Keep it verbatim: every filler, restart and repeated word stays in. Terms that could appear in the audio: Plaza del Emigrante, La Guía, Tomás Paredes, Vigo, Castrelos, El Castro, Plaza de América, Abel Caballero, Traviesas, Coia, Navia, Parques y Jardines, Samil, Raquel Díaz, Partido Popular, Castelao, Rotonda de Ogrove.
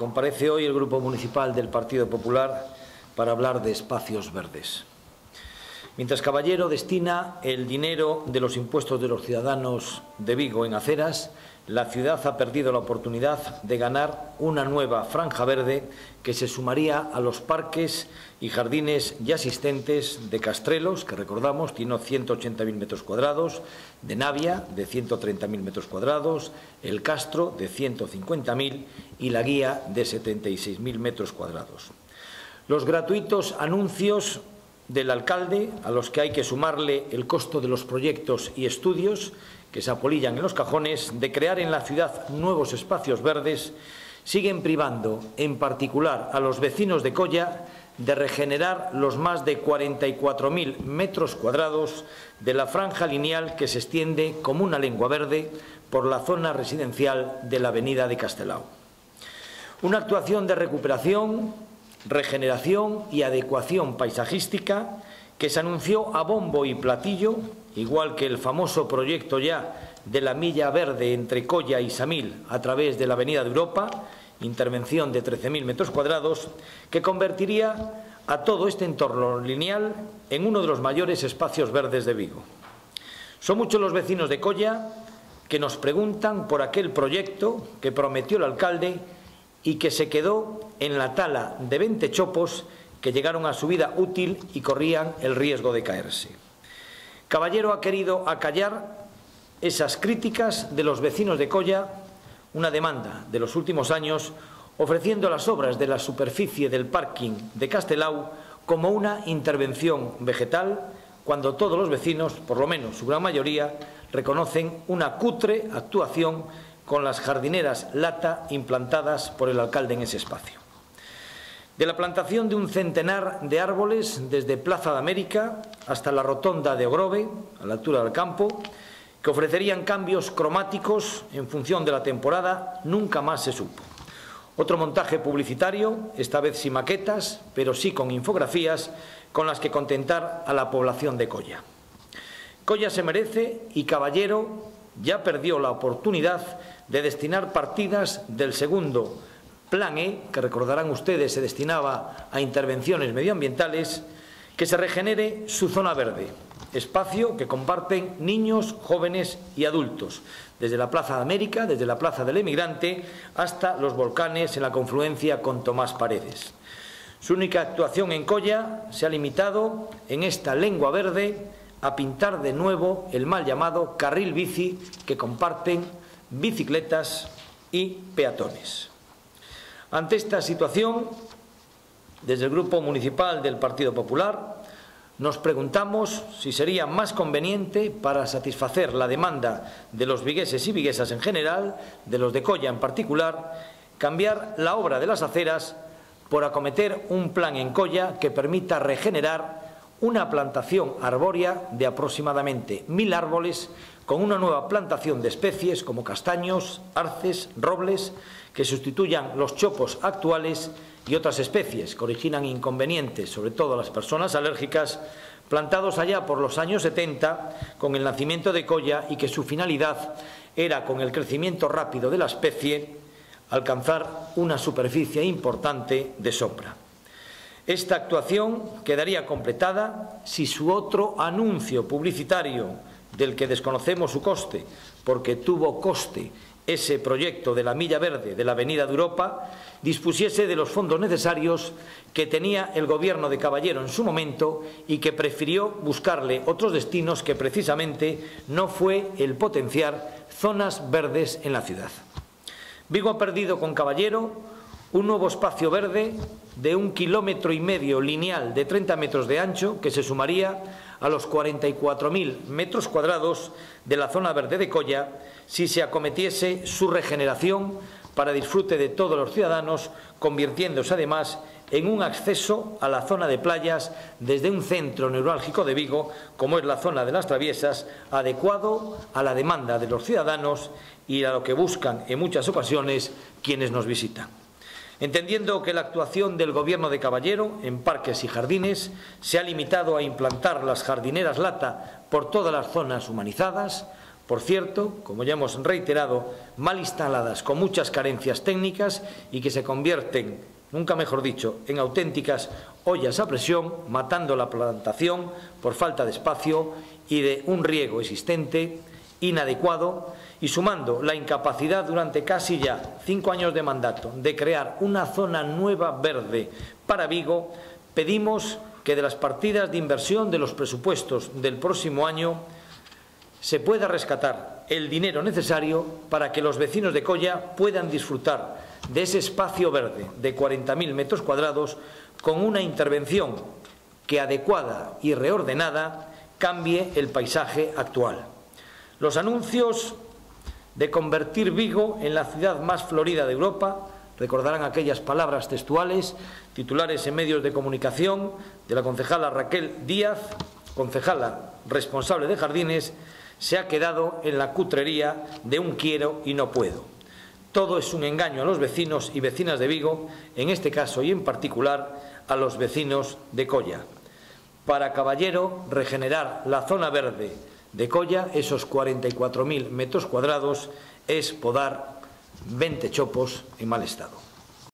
Comparece hoy el Grupo Municipal del Partido Popular para hablar de espacios verdes. Mientras Caballero destina el dinero de los impuestos de los ciudadanos de Vigo en aceras, la ciudad ha perdido la oportunidad de ganar una nueva franja verde que se sumaría a los parques y jardines ya existentes de Castrelos, que recordamos tiene ciento ochenta mil metros cuadrados, de Navia de ciento treinta mil metros cuadrados, El Castro de ciento cincuenta mil y La Guía de setenta y seis mil metros cuadrados. Los gratuitos anuncios del alcalde, a los que hay que sumarle el costo de los proyectos y estudios que se apolillan en los cajones, de crear en la ciudad nuevos espacios verdes, siguen privando, en particular a los vecinos de Coia, de regenerar los más de cuarenta y cuatro mil metros cuadrados de la franja lineal que se extiende como una lengua verde por la zona residencial de la avenida de Castelao. Una actuación de recuperación, regeneración y adecuación paisajística que se anunció a bombo y platillo, igual que el famoso proyecto ya de la milla verde entre Coia y Samil a través de la avenida de Europa, intervención de trece mil metros cuadrados, que convertiría a todo este entorno lineal en uno de los mayores espacios verdes de Vigo. Son muchos los vecinos de Coia que nos preguntan por aquel proyecto que prometió el alcalde y que se quedó en la tala de veinte chopos que llegaron a su vida útil y corrían el riesgo de caerse. Caballero ha querido acallar esas críticas de los vecinos de Coia, una demanda de los últimos años, ofreciendo las obras de la superficie del parking de Castelao como una intervención vegetal, cuando todos los vecinos, por lo menos su gran mayoría, reconocen una cutre actuación con las jardineras lata implantadas por el alcalde en ese espacio. De la plantación de un centenar de árboles desde Plaza de América hasta la Rotonda de Ogrove, a la altura del campo, que ofrecerían cambios cromáticos en función de la temporada, nunca más se supo. Otro montaje publicitario, esta vez sin maquetas, pero sí con infografías, con las que contentar a la población de Coia. Coia se merece y Caballero ya perdió la oportunidad de destinar partidas del segundo Plan E, que recordarán ustedes se destinaba a intervenciones medioambientales, que se regenere su zona verde, espacio que comparten niños, jóvenes y adultos, desde la Plaza de América, desde la Plaza del Emigrante, hasta los volcanes en la confluencia con Tomás Paredes. Su única actuación en Coia se ha limitado, en esta lengua verde, a pintar de nuevo el mal llamado carril bici que comparten bicicletas y peatones. Ante esta situación, desde el Grupo Municipal del Partido Popular, nos preguntamos si sería más conveniente, para satisfacer la demanda de los vigueses y viguesas en general, de los de Coia en particular, cambiar la obra de las aceras por acometer un plan en Coia que permita regenerar una plantación arbórea de aproximadamente mil árboles, con una nueva plantación de especies como castaños, arces, robles, que sustituyan los chopos actuales y otras especies que originan inconvenientes, sobre todo a las personas alérgicas, plantados allá por los años setenta con el nacimiento de Coia y que su finalidad era, con el crecimiento rápido de la especie, alcanzar una superficie importante de sombra. Esta actuación quedaría completada si su otro anuncio publicitario, del que desconocemos su coste, porque tuvo coste ese proyecto de la milla verde de la avenida de Europa, dispusiese de los fondos necesarios que tenía el gobierno de Caballero en su momento y que prefirió buscarle otros destinos que precisamente no fue el potenciar zonas verdes en la ciudad. Vigo ha perdido con Caballero un nuevo espacio verde de un kilómetro y medio lineal de treinta metros de ancho que se sumaría a los cuarenta y cuatro mil metros cuadrados de la zona verde de Coia si se acometiese su regeneración para disfrute de todos los ciudadanos, convirtiéndose además en un acceso a la zona de playas desde un centro neurálgico de Vigo, como es la zona de las Traviesas, adecuado a la demanda de los ciudadanos y a lo que buscan en muchas ocasiones quienes nos visitan. Entendiendo que la actuación del Gobierno de Caballero en parques y jardines se ha limitado a implantar las jardineras lata por todas las zonas humanizadas, por cierto, como ya hemos reiterado, mal instaladas, con muchas carencias técnicas y que se convierten, nunca mejor dicho, en auténticas ollas a presión, matando la plantación por falta de espacio y de un riego existente inadecuado, y sumando la incapacidad durante casi ya cinco años de mandato de crear una zona nueva verde para Vigo, pedimos que de las partidas de inversión de los presupuestos del próximo año se pueda rescatar el dinero necesario para que los vecinos de Coia puedan disfrutar de ese espacio verde de cuarenta mil metros cuadrados, con una intervención que, adecuada y reordenada, cambie el paisaje actual. Los anuncios de convertir Vigo en la ciudad más florida de Europa recordarán aquellas palabras textuales, titulares en medios de comunicación, de la concejala Raquel Díaz, concejala responsable de jardines, se ha quedado en la cutrería de un quiero y no puedo. Todo es un engaño a los vecinos y vecinas de Vigo, en este caso y en particular a los vecinos de Coia. Para Caballero, regenerar la zona verde de Coia, esos cuarenta y cuatro mil metros cuadrados, es podar veinte chopos en mal estado.